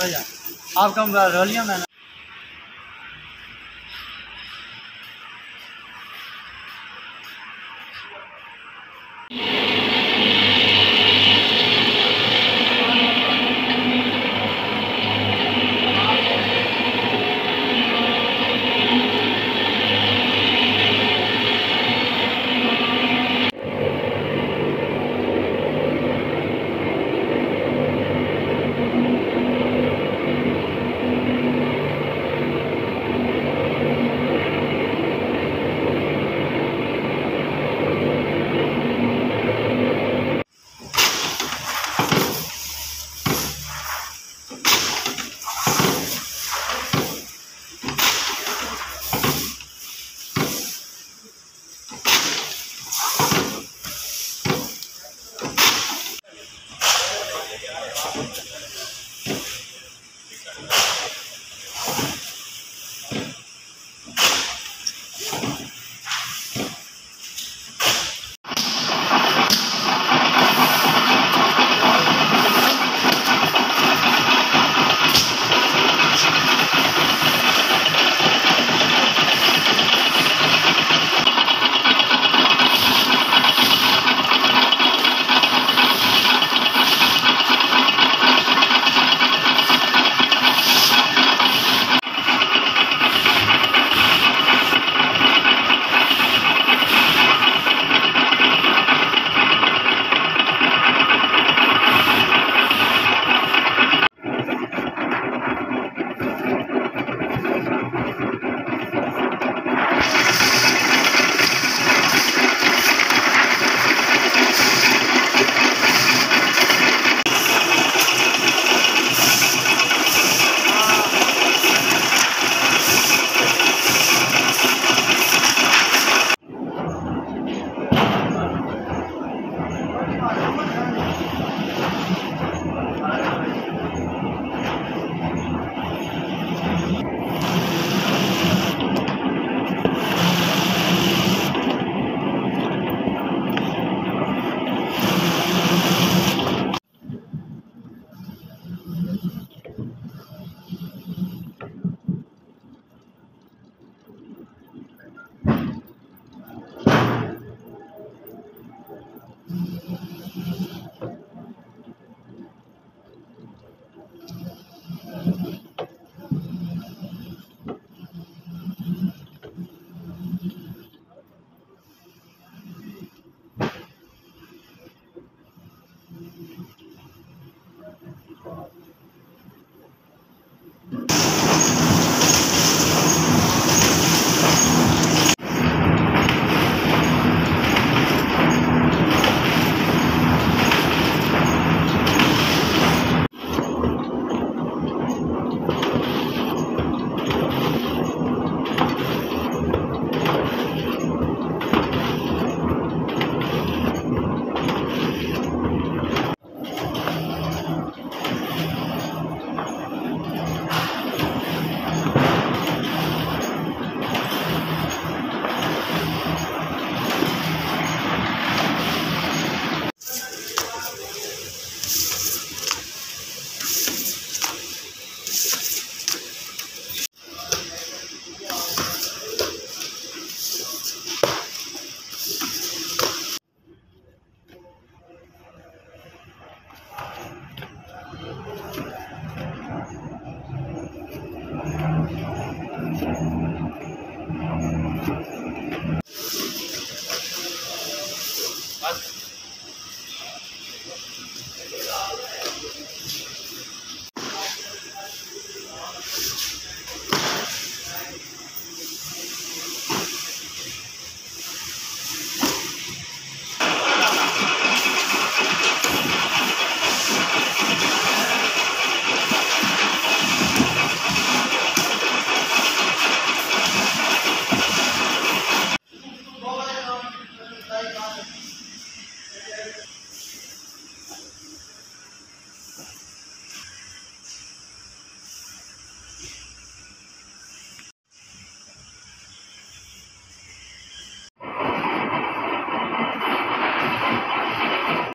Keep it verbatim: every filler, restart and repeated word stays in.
भैया आपका मोबाइल रो लिया मैंने।